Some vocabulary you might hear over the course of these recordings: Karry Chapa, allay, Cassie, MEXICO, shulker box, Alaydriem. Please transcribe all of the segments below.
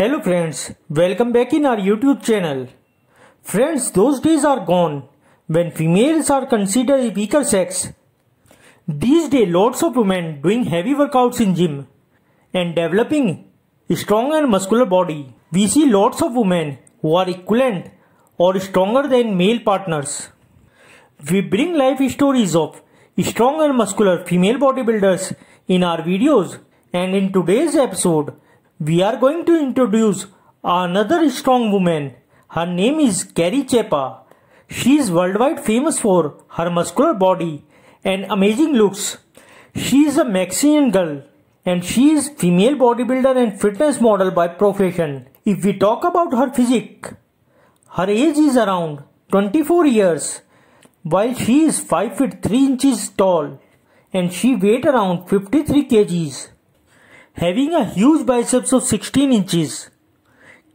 Hello friends, welcome back in our YouTube channel. Friends, those days are gone when females are considered a weaker sex. These days lots of women doing heavy workouts in gym and developing a strong and muscular body. We see lots of women who are equivalent or stronger than male partners. We bring life stories of strong and muscular female bodybuilders in our videos, and in today's episode we are going to introduce another strong woman. Her name is Karry Chapa. She is worldwide famous for her muscular body and amazing looks. She is a Mexican girl and she is female bodybuilder and fitness model by profession. If we talk about her physique, her age is around 24 years while she is 5 feet 3 inches tall and she weighs around 53 kgs. Having a huge biceps of 16 inches,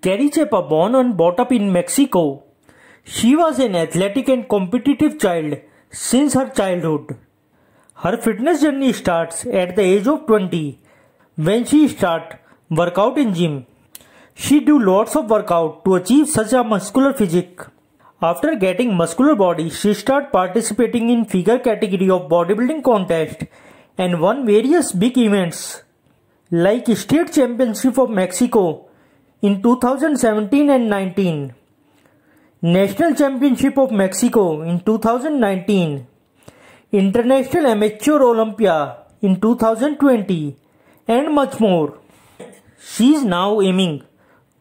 Karry Chapa born and brought up in Mexico. She was an athletic and competitive child since her childhood. Her fitness journey starts at the age of 20 when she started workout in gym. She do lots of workout to achieve such a muscular physique. After getting muscular body, she started participating in figure category of bodybuilding contest and won various big events like State Championship of Mexico in 2017 and 19, National Championship of Mexico in 2019, International Amateur Olympia in 2020, and much more. She is now aiming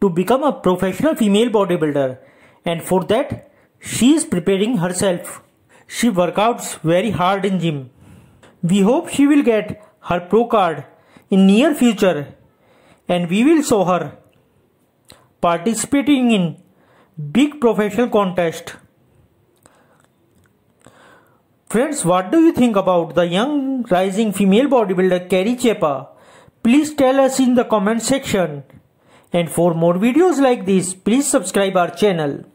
to become a professional female bodybuilder, and for that she is preparing herself. She works very hard in gym. We hope she will get her pro card in near future, and we will show her participating in big professional contest. Friends, what do you think about the young rising female bodybuilder Karry Chapa? Please tell us in the comment section, and for more videos like this please subscribe our channel.